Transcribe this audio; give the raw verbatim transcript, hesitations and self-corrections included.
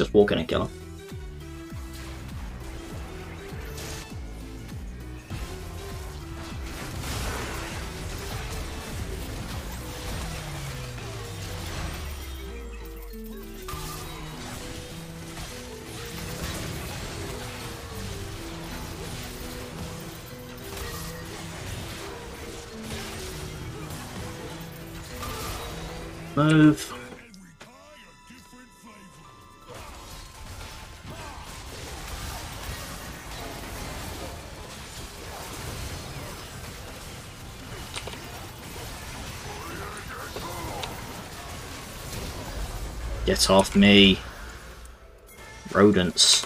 just walk in and kill him. Move. Get off me, rodents.